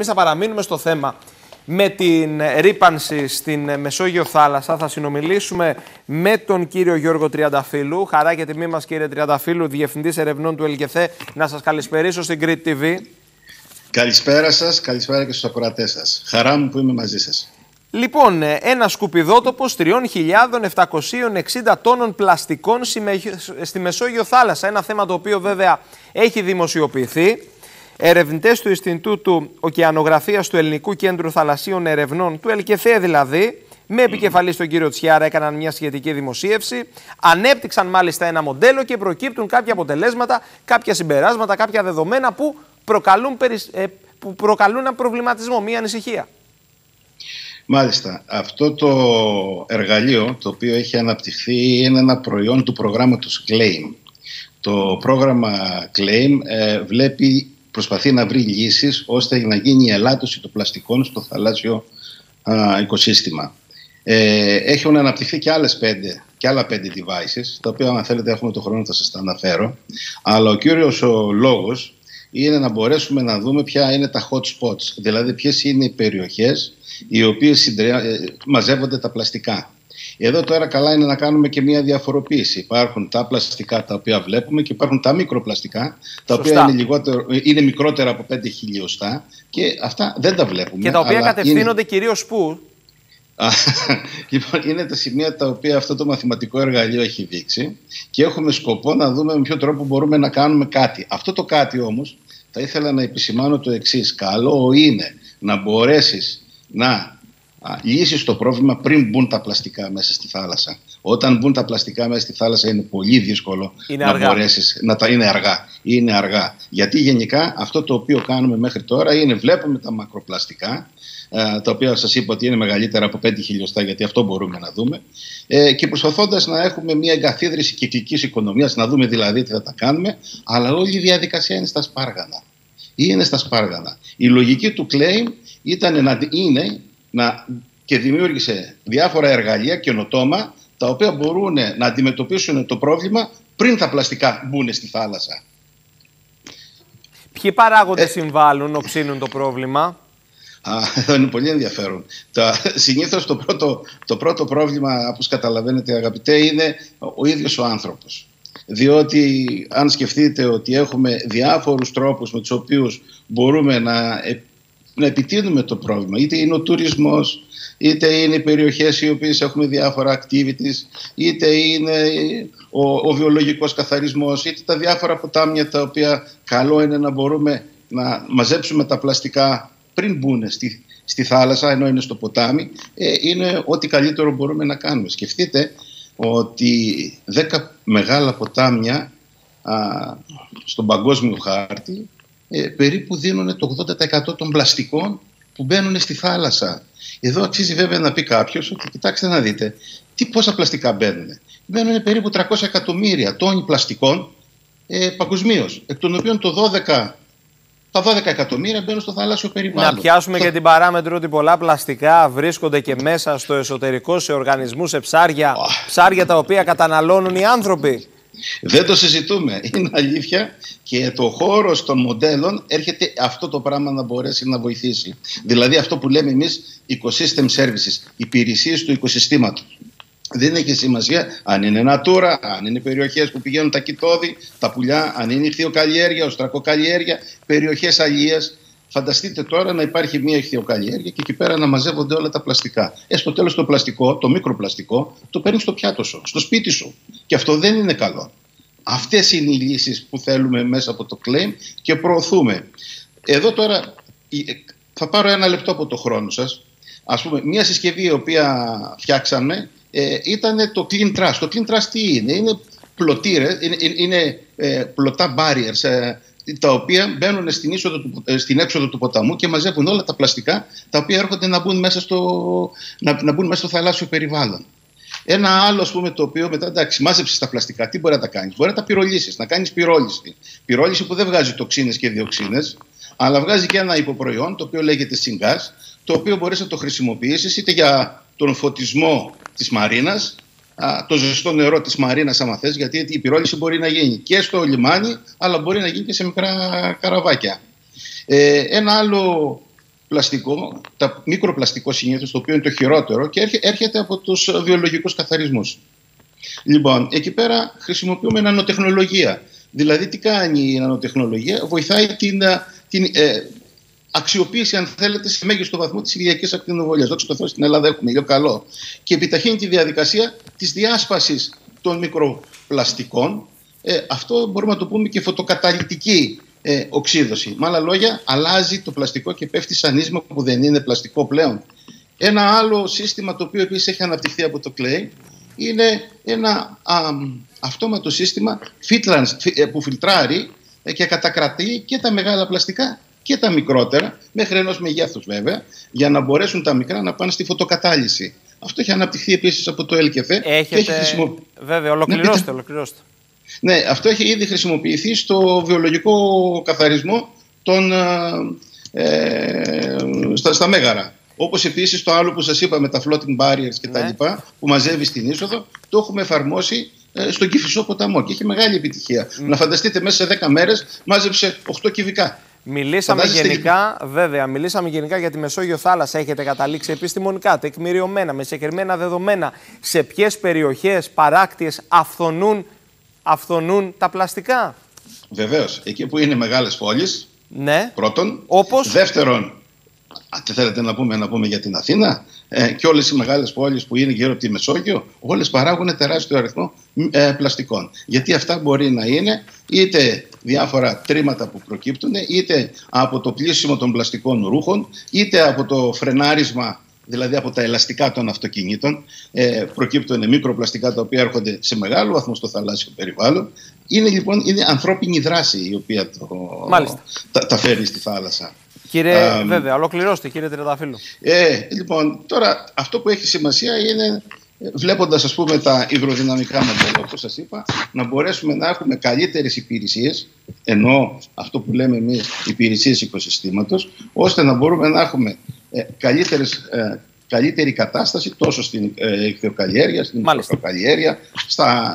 Εμείς θα παραμείνουμε στο θέμα με την ρύπανση στην Μεσόγειο θάλασσα. Θα συνομιλήσουμε με τον κύριο Γιώργο Τριανταφύλλου. Χαρά και τιμή μας, κύριε Τριανταφύλλου, Διευθυντής Ερευνών του ΕΛΚΕΘΕ, να σας καλησπερίσω στην Κρήτη TV. Καλησπέρα σας, καλησπέρα και στους ακροατές σας. Χαρά μου που είμαι μαζί σας. Λοιπόν, ένα σκουπιδότοπος 3.760 τόνων πλαστικών στη Μεσόγειο θάλασσα. Ένα θέμα το οποίο βέβαια έχει δημοσιοποιηθεί. Ερευνητές του Ινστιτούτου Οκεανογραφίας του Ελληνικού Κέντρου Θαλασσίων Ερευνών, του ΕΛΚΕΘΕ δηλαδή, με επικεφαλή στον κύριο Τσιάρα, έκαναν μια σχετική δημοσίευση. Ανέπτυξαν μάλιστα ένα μοντέλο και προκύπτουν κάποια αποτελέσματα, κάποια συμπεράσματα, κάποια δεδομένα που προκαλούν έναν προβληματισμό, μια ανησυχία. Μάλιστα. Αυτό το εργαλείο το οποίο έχει αναπτυχθεί είναι ένα προϊόν του προγράμματος CLAIM. Το πρόγραμμα CLAIM προσπαθεί να βρει λύσεις ώστε να γίνει η ελάττωση των πλαστικών στο θαλάσσιο οικοσύστημα. Έχουν αναπτυχθεί και άλλα πέντε devices, τα οποία αν θέλετε έχουμε το χρόνο θα σας τα αναφέρω. Αλλά ο κύριος λόγος είναι να μπορέσουμε να δούμε ποια είναι τα hot spots, δηλαδή ποιες είναι οι περιοχές οι οποίες μαζεύονται τα πλαστικά. Εδώ τώρα καλά είναι να κάνουμε και μια διαφοροποίηση. Υπάρχουν τα πλαστικά τα οποία βλέπουμε και υπάρχουν τα μικροπλαστικά, τα Σωστά. οποία είναι μικρότερα από 5 χιλιοστά και αυτά δεν τα βλέπουμε. Και τα οποία κατευθύνονται κυρίως πού? Λοιπόν, είναι τα σημεία τα οποία αυτό το μαθηματικό εργαλείο έχει δείξει και έχουμε σκοπό να δούμε με ποιο τρόπο μπορούμε να κάνουμε κάτι. Αυτό το κάτι όμως θα ήθελα να επισημάνω το εξής. Καλό είναι να μπορέσεις να λύσεις το πρόβλημα πριν μπουν τα πλαστικά μέσα στη θάλασσα. Όταν μπουν τα πλαστικά μέσα στη θάλασσα είναι πολύ δύσκολο να μπορέσεις να τα... Είναι αργά. Γιατί γενικά αυτό το οποίο κάνουμε μέχρι τώρα είναι βλέπουμε τα μακροπλαστικά, τα οποία σας είπα ότι είναι μεγαλύτερα από 5 χιλιοστά, γιατί αυτό μπορούμε να δούμε, και προσπαθώντας να έχουμε μια εγκαθίδρυση κυκλικής οικονομίας, να δούμε δηλαδή τι θα τα κάνουμε, αλλά όλη η διαδικασία είναι στα σπάργανα. Η λογική του claim ήταν και δημιούργησε διάφορα εργαλεία καινοτόμα τα οποία μπορούν να αντιμετωπίσουν το πρόβλημα πριν τα πλαστικά μπουν στη θάλασσα. Ποιοι παράγοντες συμβάλλουν, οξύνουν το πρόβλημα? Αυτό είναι πολύ ενδιαφέρον. Συνήθως το πρώτο πρόβλημα, όπως καταλαβαίνετε αγαπητέ, είναι ο ίδιος ο άνθρωπος. Διότι αν σκεφτείτε ότι έχουμε διάφορους τρόπους με τους οποίους μπορούμε να επιτείνουμε το πρόβλημα, είτε είναι ο τουρισμός, είτε είναι οι περιοχές οι οποίες έχουμε διάφορα activities, είτε είναι ο βιολογικός καθαρισμός, είτε τα διάφορα ποτάμια τα οποία καλό είναι να μπορούμε να μαζέψουμε τα πλαστικά πριν μπουν στη θάλασσα, ενώ είναι στο ποτάμι, είναι ό,τι καλύτερο μπορούμε να κάνουμε. Σκεφτείτε ότι 10 μεγάλα ποτάμια στον παγκόσμιο χάρτη περίπου δίνουν το 80% των πλαστικών που μπαίνουν στη θάλασσα. Εδώ αξίζει βέβαια να πει κάποιος ότι κοιτάξτε να δείτε πόσα πλαστικά μπαίνουν. Μπαίνουν περίπου 300 εκατομμύρια τόνοι πλαστικών παγκοσμίως, εκ των οποίων τα 12 εκατομμύρια μπαίνουν στο θαλάσσιο περιβάλλον. Να πιάσουμε και την παράμετρο ότι πολλά πλαστικά βρίσκονται και μέσα στο εσωτερικό, σε οργανισμούς, σε ψάρια, ψάρια τα οποία καταναλώνουν οι άνθρωποι. Δεν το συζητούμε, είναι αλήθεια, και το χώρος των μοντέλων έρχεται αυτό το πράγμα να μπορέσει να βοηθήσει. Δηλαδή αυτό που λέμε εμείς ecosystem services, υπηρεσίες του οικοσυστήματος. Δεν έχει σημασία αν είναι natura, αν είναι περιοχές που πηγαίνουν τα κοιτόδη, τα πουλιά, αν είναι ηχθειοκαλλιέργεια, οστρακοκαλλιέργεια, περιοχές αλίας. Φανταστείτε τώρα να υπάρχει μια ηχθειοκαλλιέργεια και εκεί πέρα να μαζεύονται όλα τα πλαστικά. Στο τέλος το πλαστικό, το μικροπλαστικό, το παίρνεις στο πιάτο σου, στο σπίτι σου. Και αυτό δεν είναι καλό. Αυτές είναι οι λύσεις που θέλουμε μέσα από το claim και προωθούμε. Εδώ τώρα θα πάρω ένα λεπτό από το χρόνο σας. Ας πούμε, μια συσκευή η οποία φτιάξαμε ήταν το Clean Trash. Το Clean Trash τι είναι? Είναι πλωτήρες, είναι πλωτά barriers, τα οποία μπαίνουν στην έξοδο του ποταμού και μαζεύουν όλα τα πλαστικά τα οποία έρχονται να μπουν μέσα στο θαλάσσιο περιβάλλον. Ένα άλλο, ας πούμε, το οποίο μετά μάζεψες τα πλαστικά, τι μπορεί να τα κάνεις? Μπορεί να τα πυρολύσεις, να κάνεις πυρόλυση. Πυρόλυση που δεν βγάζει τοξίνες και διοξίνες, αλλά βγάζει και ένα υποπροϊόν το οποίο λέγεται syngas, το οποίο μπορείς να το χρησιμοποιήσεις είτε για τον φωτισμό της μαρίνας, το ζεστό νερό της μαρίνας άμα θες, γιατί η πυρόλυση μπορεί να γίνει και στο λιμάνι αλλά μπορεί να γίνει και σε μικρά καραβάκια. Ένα άλλο πλαστικό, τα μικροπλαστικό συνήθως, το οποίο είναι το χειρότερο και έρχεται από τους βιολογικούς καθαρισμούς. Λοιπόν, εκεί πέρα χρησιμοποιούμε νανοτεχνολογία. Δηλαδή, τι κάνει η νανοτεχνολογία? Βοηθάει την αξιοποίηση, αν θέλετε, σε μέγιστο βαθμό της ηλιακής ακτινοβολίας. Δόξα τω Θεώ, στην Ελλάδα έχουμε ήλιο καλό. Και επιταχύνει τη διαδικασία της διάσπασης των μικροπλαστικών. Αυτό μπορούμε να το πούμε και φωτοκαταλυτική οξύδωση. Με άλλα λόγια, αλλάζει το πλαστικό και πέφτει σαν ίσμα που δεν είναι πλαστικό πλέον. Ένα άλλο σύστημα το οποίο επίσης έχει αναπτυχθεί από το CLAIM είναι ένα αυτόματο σύστημα που φιλτράρει και κατακρατεί και τα μεγάλα πλαστικά και τα μικρότερα, μέχρι ενός μεγέθους βέβαια, για να μπορέσουν τα μικρά να πάνε στη φωτοκατάλυση. Αυτό έχει αναπτυχθεί επίσης από το ΕΛΚΕΘΕ. Βέβαια, ολοκληρώστε, ολοκληρώστε. Ναι, αυτό έχει ήδη χρησιμοποιηθεί στο βιολογικό καθαρισμό στα μέγαρα. Όπως επίσης το άλλο που σας είπα με τα floating barriers και τα λοιπά, που μαζεύει στην είσοδο, το έχουμε εφαρμόσει στον Κυφισό ποταμό και έχει μεγάλη επιτυχία. Να φανταστείτε, μέσα σε 10 μέρες μάζεψε 8 κυβικά. Μιλήσαμε γενικά για τη Μεσόγειο θάλασσα. Έχετε καταλήξει επιστημονικά, τεκμηριωμένα, με συγκεκριμένα δεδομένα, σε ποιες περιοχές παράκτιες αυθονούν τα πλαστικά? Βεβαίως. Εκεί που είναι μεγάλες πόλεις, ναι, πρώτον. Όπως... Δεύτερον, θέλετε να πούμε για την Αθήνα και όλες οι μεγάλες πόλεις που είναι γύρω από τη Μεσόγειο, όλες παράγουν τεράστιο αριθμό πλαστικών. Γιατί αυτά μπορεί να είναι είτε διάφορα τρίματα που προκύπτουν, είτε από το πλύσιμο των πλαστικών ρούχων, είτε από το φρενάρισμα, δηλαδή από τα ελαστικά των αυτοκινήτων, προκύπτουν μικροπλαστικά τα οποία έρχονται σε μεγάλο βαθμό στο θαλάσσιο περιβάλλον. Είναι λοιπόν ανθρώπινη δράση η οποία τα φέρνει στη θάλασσα. Κύριε, βέβαια, ολοκληρώστε, κύριε Τριανταφύλλου. Λοιπόν, τώρα αυτό που έχει σημασία είναι, βλέποντας ας πούμε τα υδροδυναμικά μοντέλα, όπως σας είπα, να μπορέσουμε να έχουμε καλύτερες υπηρεσίες, ενώ αυτό που λέμε εμείς υπηρεσίες οικοσυστήματος, ώστε να μπορούμε να έχουμε καλύτερη κατάσταση τόσο στην ηχθειοκαλλιέργεια, στην υδροκαλλιέργεια,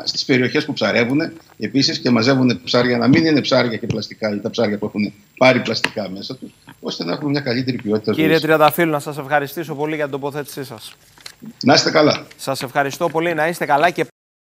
στις περιοχές που ψαρεύουν επίσης και μαζεύουν ψάρια, να μην είναι ψάρια και πλαστικά ή τα ψάρια που έχουν πάρει πλαστικά μέσα τους, ώστε να έχουμε μια καλύτερη ποιότητα ζωής. Κύριε Τριανταφύλλου, να σας ευχαριστήσω πολύ για την τοποθέτησή σας. Να είστε καλά. Σας ευχαριστώ πολύ, να είστε καλά. Και